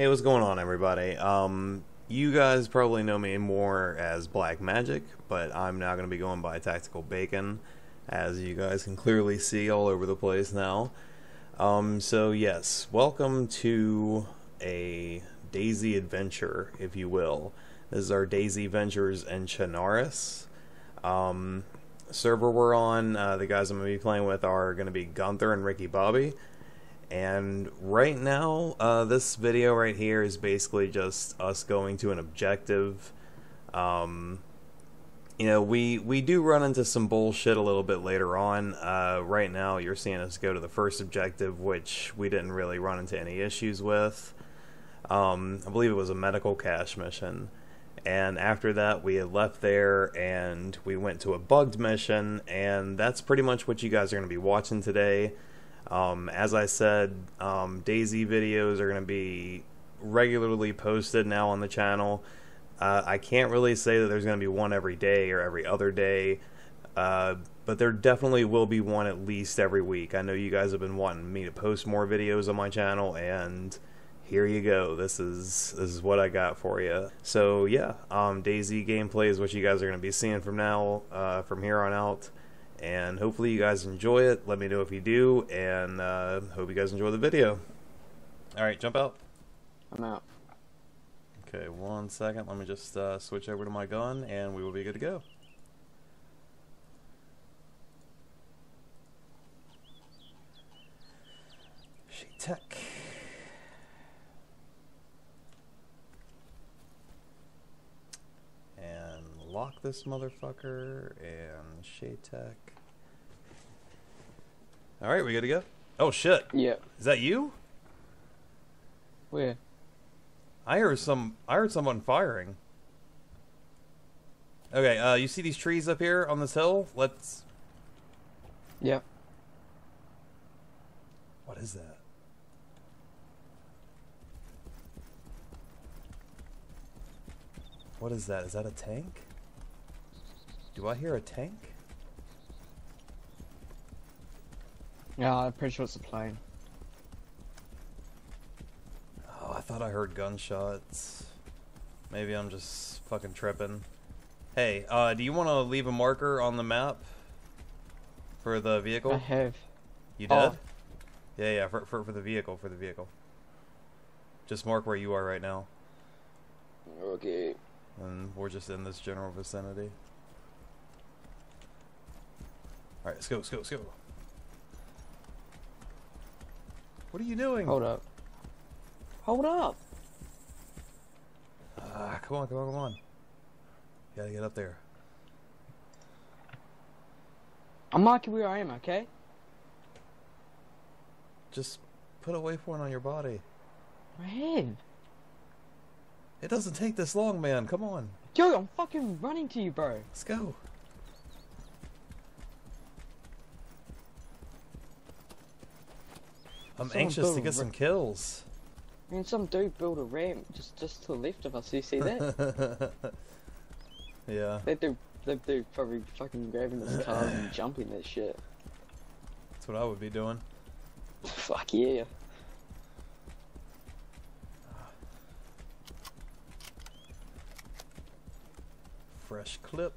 Hey, what's going on, everybody? You guys probably know me more as Black Magic, but I'm now going to be going by Tactical Bacon, as you guys can clearly see all over the place now. So yes, welcome to a Daisy Adventure, if you will. This is our Daisy Ventures and Chernarus. Server we're on, the guys I'm going to be playing with are going to be Gunther and Ricky Bobby. And right now, this video right here is basically just us going to an objective. You know, we do run into some bullshit a little bit later on. Right now, you're seeing us go to the first objective, which we didn't really run into any issues with. I believe it was a medical cache mission. And after that, we had left there and we went to a bugged mission, and that's pretty much what you guys are going to be watching today. As I said, Daisy videos are going to be regularly posted now on the channel. I can't really say that there's going to be one every day or every other day, but there definitely will be one at least every week. I know you guys have been wanting me to post more videos on my channel, and here you go. This is what I got for you. So yeah, Daisy gameplay is what you guys are going to be seeing from now, from here on out, and hopefully you guys enjoy it. Let me know if you do, and hope you guys enjoy the video. All right, jump out. I'm out. Okay, one second, let me just switch over to my gun and we will be good to go. ShayTech. And lock this motherfucker and ShayTech. Alright, we good to go? Oh shit. Yeah. Is that you? Where? I heard someone firing. Okay, you see these trees up here on this hill? Let's... Yeah. What is that? What is that? Is that a tank? Do I hear a tank? Yeah, I'm pretty sure it's a plane. I thought I heard gunshots. Maybe I'm just fucking tripping. Hey, do you want to leave a marker on the map for the vehicle? I have. You did? Oh. Yeah, for the vehicle, Just mark where you are right now. Okay. And we're just in this general vicinity. Alright, let's go. What are you doing? Hold up! Come on. You gotta get up there. I'm marking where I am, okay? Just put a waypoint on your body. Man. It doesn't take this long, man. Come on. Yo, I'm fucking running to you, bro. Let's go. I'm anxious to get some kills. I mean, some dude built a ramp just to the left of us. You see that? Yeah. They do probably fucking grabbing this car and jumping that shit. That's what I would be doing. Fuck yeah. Fresh clip.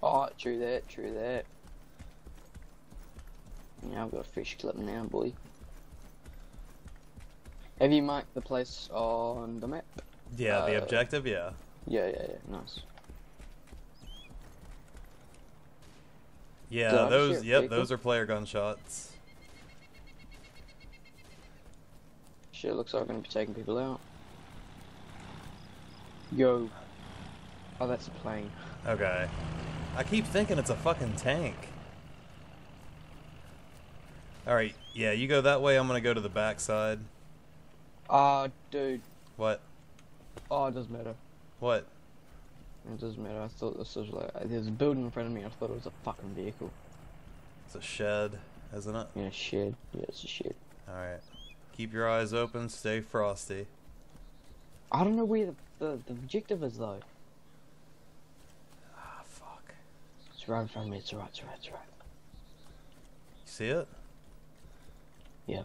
Oh, true that. Yeah, I've got a fresh clip now, boy. Have you marked the place on the map? Yeah, the objective, yeah. Yeah, nice. Yeah, those are player gunshots. Shit, looks like I'm gonna be taking people out. Yo. Oh, that's a plane. Okay. I keep thinking it's a fucking tank. Alright, yeah, you go that way, I'm gonna go to the backside. Dude. What? Oh, it doesn't matter. What? It doesn't matter. I thought this was like... There's a building in front of me. I thought it was a fucking vehicle. It's a shed, isn't it? Yeah, shed. Yeah, it's a shed. Alright. Keep your eyes open. Stay frosty. I don't know where the objective is, though. Ah, fuck. It's right in front of me. It's right. You see it? Yeah.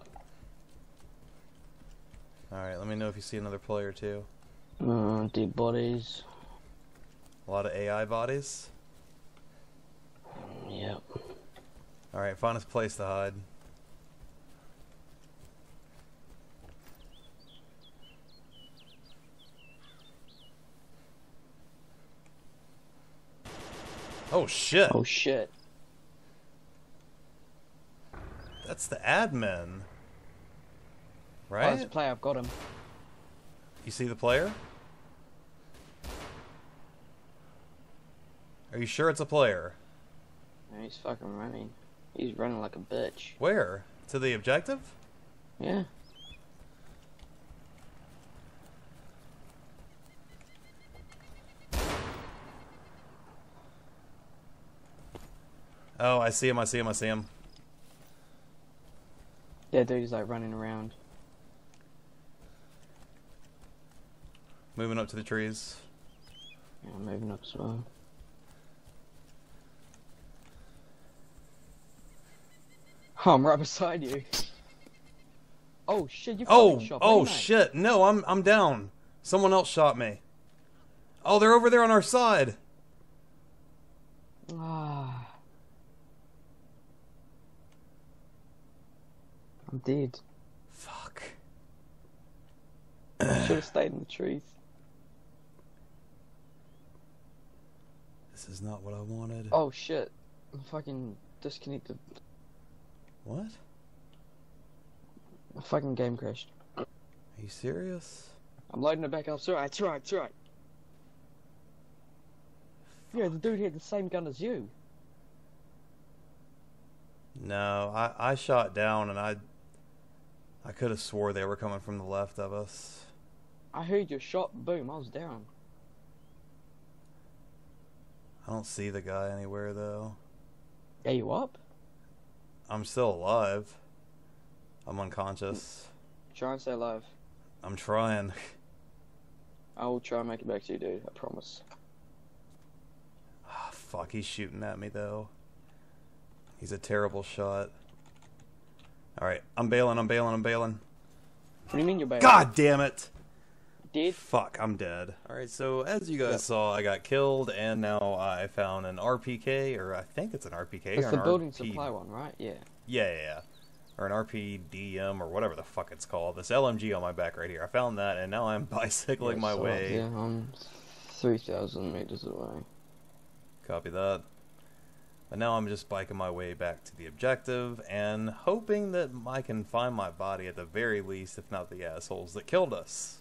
Alright, let me know if you see another player too. Deep bodies. A lot of AI bodies? Yep. Alright, finest place to hide. Oh shit! Oh shit. That's the admin. Right? Oh, that's the player, I've got him. You see the player? Are you sure it's a player? No, he's fucking running. He's running like a bitch. Where? To the objective? Yeah. Oh, I see him, I see him, I see him. Yeah, dude, he's like running around. Moving up to the trees. Yeah, I'm moving up as well. Oh, I'm right beside you. Oh shit, you fucking shot me. Oh shit, no, I'm down. Someone else shot me. Oh, they're over there on our side. Ah. I'm dead. Fuck. I should have stayed in the trees. This is not what I wanted. Oh shit. I'm fucking disconnected. What? My fucking game crashed. Are you serious? I'm loading it back up. It's right. Yeah, the dude had the same gun as you. No, I shot down and I could have swore they were coming from the left of us. I heard your shot, boom, I was down. I don't see the guy anywhere though. Are you up? I'm still alive. I'm unconscious. Try and stay alive. I'm trying. I will try and make it back to you, dude. I promise. Ah, fuck, he's shooting at me though. He's a terrible shot. Alright, I'm bailing. What do you mean you're bailing? God damn it! Dead? Fuck, I'm dead. Alright, so as you guys saw, I got killed, and now I found an RPK, or I think it's an RPK. It's the building supply one, right? Yeah. Yeah. Or an RPDM, or whatever the fuck it's called. This LMG on my back right here. I found that, and now I'm bicycling my way. Yeah, I'm 3,000 meters away. Copy that. But now I'm just biking my way back to the objective and hoping that I can find my body at the very least, if not the assholes that killed us.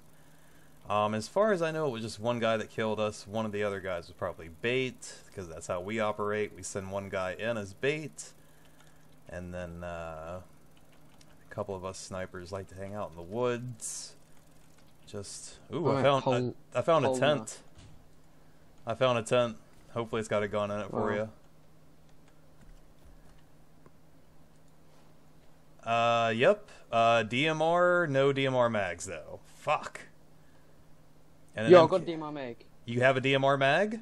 As far as I know, it was just one guy that killed us. One of the other guys was probably bait, because that's how we operate. We send one guy in as bait, and then a couple of us snipers like to hang out in the woods. Just I found a tent. I found a tent. Hopefully, it's got a gun in it for you. Yep. DMR, no DMR mags though. Fuck. And yo, I got a DMR mag. You have a DMR mag?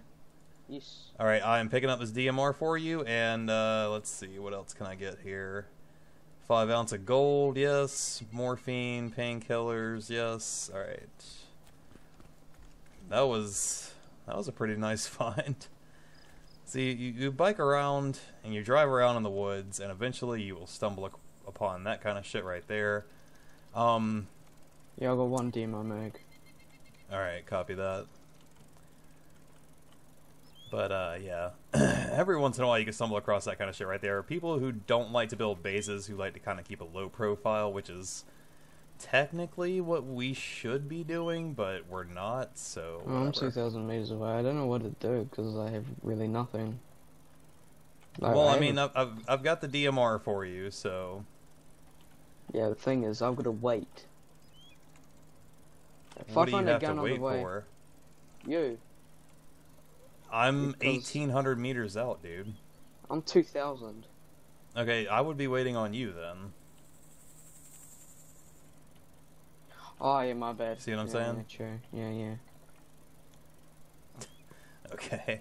Yes. Alright, I'm picking up this DMR for you, and let's see, what else can I get here? 5 ounces of gold, yes. Morphine, painkillers, yes. Alright. That was a pretty nice find. See, you bike around, and you drive around in the woods, and eventually you will stumble upon that kind of shit right there. Yeah, I got one DMR mag. Alright, copy that. But, yeah. Every once in a while you can stumble across that kind of shit right there. People who don't like to build bases, who like to kind of keep a low profile, which is technically what we should be doing, but we're not, so... Well, I'm 2,000 meters away. I don't know what to do, because I have really nothing. Like, well, I mean, I've got the DMR for you, so... Yeah, the thing is, I've got to wait. What do you have to wait for? You. I'm 1,800 meters out, dude. I'm 2,000. Okay, I would be waiting on you then. Oh, yeah, my bad. See what I'm saying? Yeah, true. Yeah. Okay.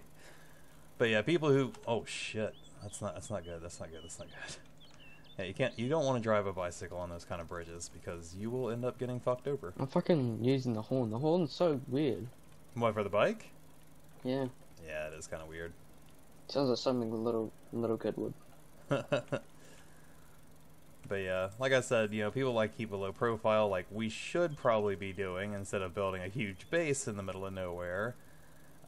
But yeah, people who... Oh, shit. That's not good. Yeah, you can't. You don't want to drive a bicycle on those kind of bridges because you will end up getting fucked over. I'm fucking using the horn. The horn's so weird. What, for the bike? Yeah. Yeah, it is kind of weird. Sounds like something little kid would. But yeah, like I said, you know, people like keep a low profile, like we should probably be doing instead of building a huge base in the middle of nowhere.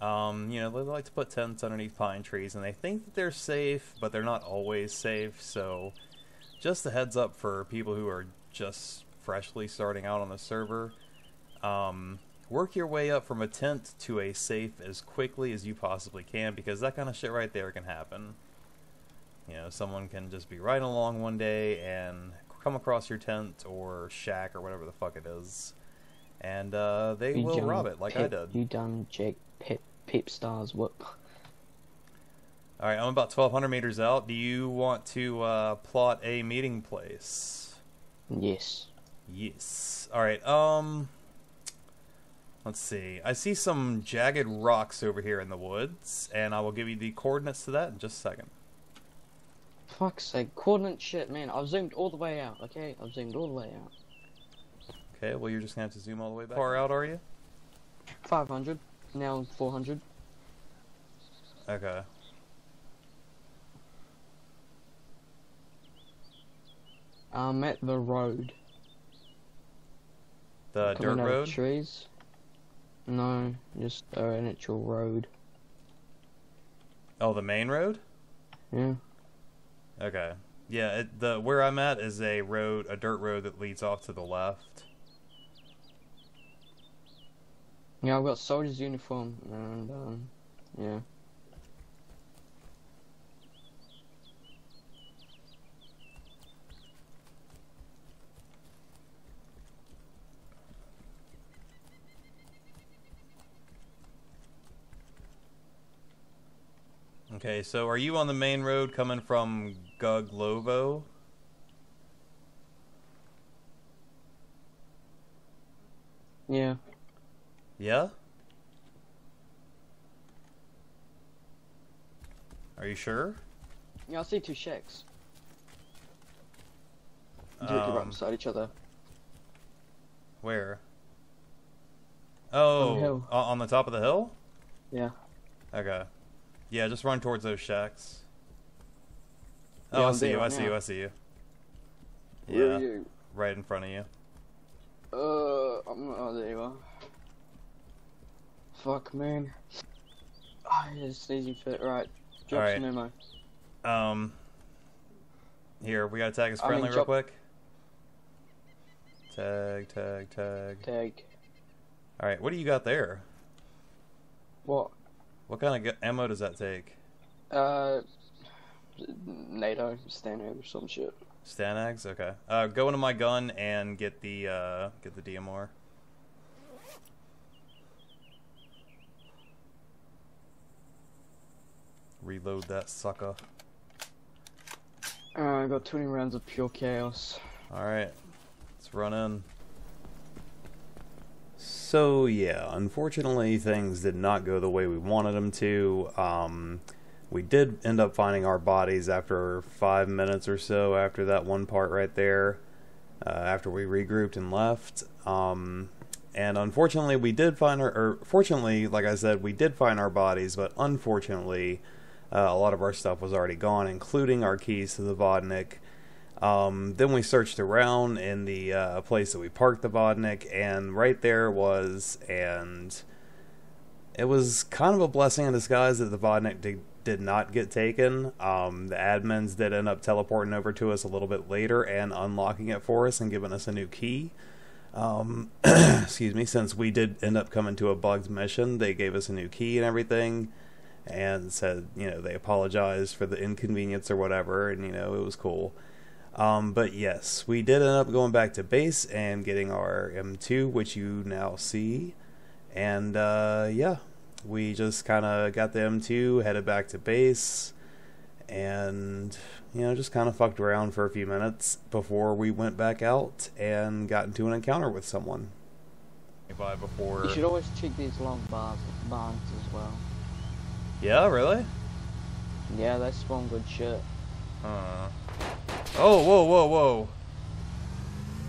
You know, they like to put tents underneath pine trees, and they think that they're safe, but they're not always safe, so. Just a heads up for people who are just freshly starting out on the server, work your way up from a tent to a safe as quickly as you possibly can, because that kind of shit right there can happen. You know, someone can just be riding along one day and come across your tent or shack or whatever the fuck it is, and they will rob it like I did. You dumb Jake Pep Stars whoop. Alright, I'm about 1,200 meters out. Do you want to plot a meeting place? Yes. Yes. Alright, let's see. I see some jagged rocks over here in the woods, and I will give you the coordinates to that in just a second. Fuck's sake, coordinate shit, man. I've zoomed all the way out, okay? I've zoomed all the way out. Okay, well, you're just gonna have to zoom all the way back. Far out are you? 500. Now 400. Okay. I'm at the road. The dirt road? Trees? No, just an actual road. Oh, the main road? Yeah. Okay. Yeah, where I'm at is a road, a dirt road that leads off to the left. Yeah, I've got soldier's uniform and yeah. Okay, so are you on the main road coming from Guglovo? Yeah. Yeah? Are you sure? Yeah, I see two shacks. Directly right beside each other. Where? Oh, on the top of the hill? Yeah. Okay. Yeah, just run towards those shacks. Oh, yeah, I see you. Yeah, where are you? Right in front of you. Oh, there you are. Fuck, man. I had a sneezing fit. Right, drop some ammo. Here, we gotta tag as friendly real quick. Tag. Alright, what do you got there? What? What kind of ammo does that take? NATO, Stanag or some shit. Stanags, okay. Go into my gun and get the DMR. Reload that sucker. I got 20 rounds of pure chaos. All right, let's run in. So yeah, unfortunately things did not go the way we wanted them to. We did end up finding our bodies after 5 minutes or so after that one part right there, after we regrouped and left. And unfortunately we did find fortunately, like I said, we did find our bodies, but unfortunately a lot of our stuff was already gone, including our keys to the Vodnik. Then we searched around in the place that we parked the Vodnik, and right there was, and it was kind of a blessing in disguise that the Vodnik did not get taken. The admins did end up teleporting over to us a little bit later and unlocking it for us and giving us a new key. Excuse me, since we did end up coming to a bugged mission, they gave us a new key and everything, and said, you know, they apologized for the inconvenience or whatever, and you know, it was cool. But yes, we did end up going back to base and getting our M2, which you now see, and yeah, we just kind of got the M2, headed back to base, and you know, just kind of fucked around for a few minutes before we went back out and got into an encounter with someone. You should always check these long barns as well. Yeah, really? Yeah, they spawn good shit. Oh, whoa, whoa, whoa.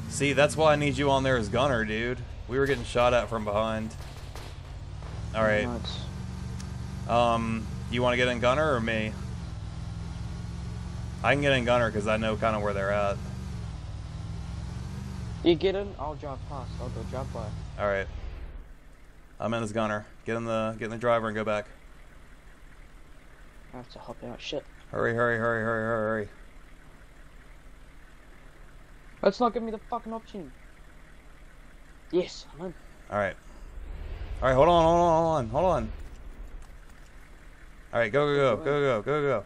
See, that's why I need you on there as gunner, dude. We were getting shot at from behind. Alright. You want to get in gunner or me? I can get in gunner because I know kind of where they're at. You get in, I'll drop past. I'll go drop by. Alright. I'm in as gunner. Get in the driver and go back. I have to help out. Shit. Hurry, hurry, hurry, hurry, hurry, hurry. That's not giving me the fucking option. Yes, I'm in. Alright. Alright, hold on, hold on, hold on, hold on. Alright, go, go, go, go, go, go, go.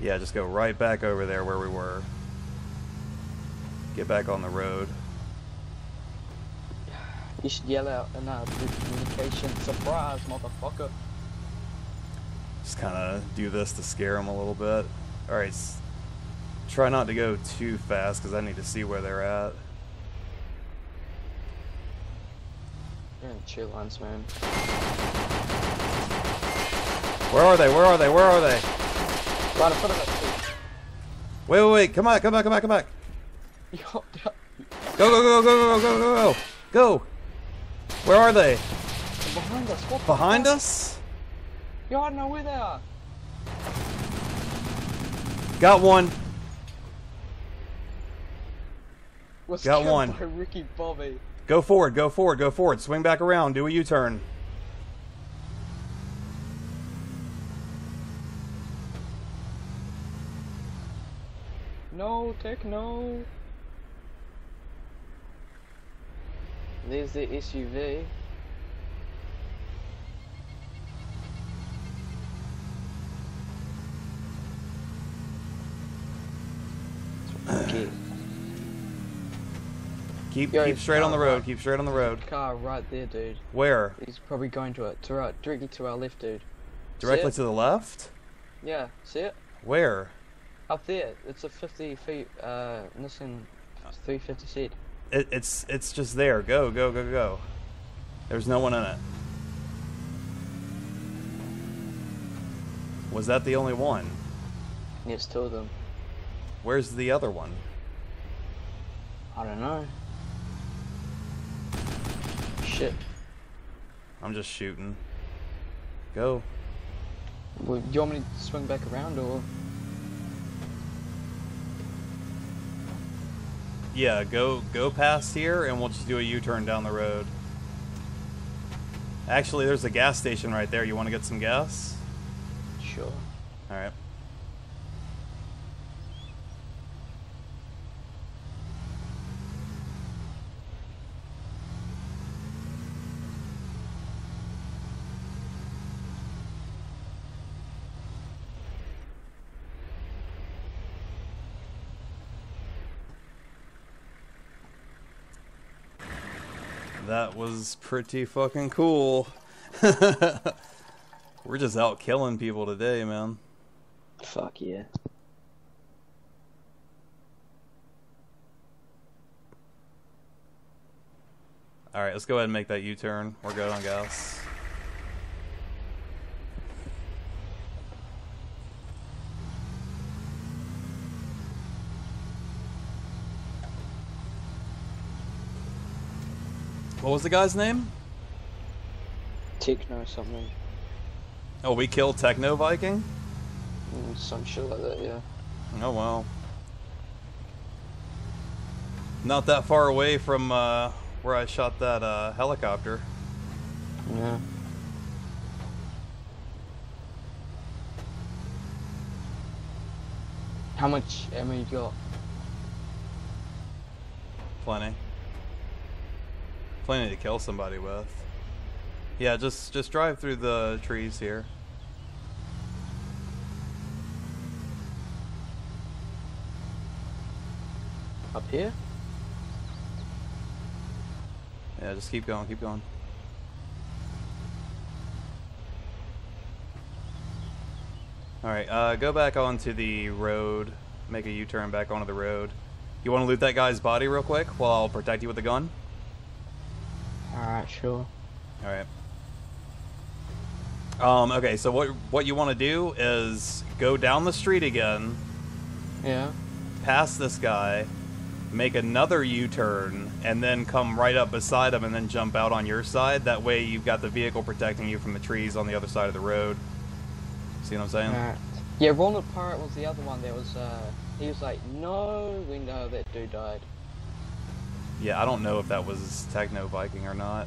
Yeah, just go right back over there where we were. Get back on the road. You should yell out and do communication. Surprise, motherfucker. Just kind of do this to scare them a little bit. Alright, try not to go too fast because I need to see where they're at. You're in two lines, man. Where are they? Where are they? Where are they? Right in front of us. Wait, wait, wait. Come on, come back, come back, come back. Go, go, go, go, go, go, go, go, go. Go! Where are they? They're behind us. What behind us? Yo, I don't know where they are. Got one. Was got one. By Ricky Bobby. Go forward, go forward, go forward. Swing back around. Do a U-turn. No, Techno. There's the SUV. Okay. Keep straight on the road. Right. Keep straight on the road. Car right there, dude. Where? He's probably going to it. To right, directly to our left, dude. Directly to the left? Yeah. See it? Where? Up there. It's a 50 feet. Nissan 350 seat. It's just there. Go, go, go, go. There's no one in it. Was that the only one? Yes, two of them. Where's the other one? I don't know. Shit. I'm just shooting. Go. Well, do you want me to swing back around or...? Yeah, go past here, and we'll just do a U-turn down the road. Actually, there's a gas station right there. You want to get some gas? Sure. All right. That was pretty fucking cool. We're just out killing people today, man. Fuck yeah. Alright, let's go ahead and make that U-turn. We're good on gas. What was the guy's name? Techno something. Oh, we killed Techno Viking? Some shit like that, yeah. Oh, wow. Not that far away from where I shot that helicopter. Yeah. How much ammo you got? Plenty. Planning to kill somebody with. Yeah, just drive through the trees here. Up here? Yeah, just keep going, keep going. Alright, go back onto the road. Make a U-turn back onto the road. You want to loot that guy's body real quick while I'll protect you with the gun? Alright, sure. Alright. Okay, so what you want to do is go down the street again. Yeah. Pass this guy, make another U-turn, and then come right up beside him and then jump out on your side. That way you've got the vehicle protecting you from the trees on the other side of the road. See what I'm saying? Right. Yeah, Roland Park was the other one that was, he was like, no, we know that dude died. Yeah, I don't know if that was Techno Viking or not.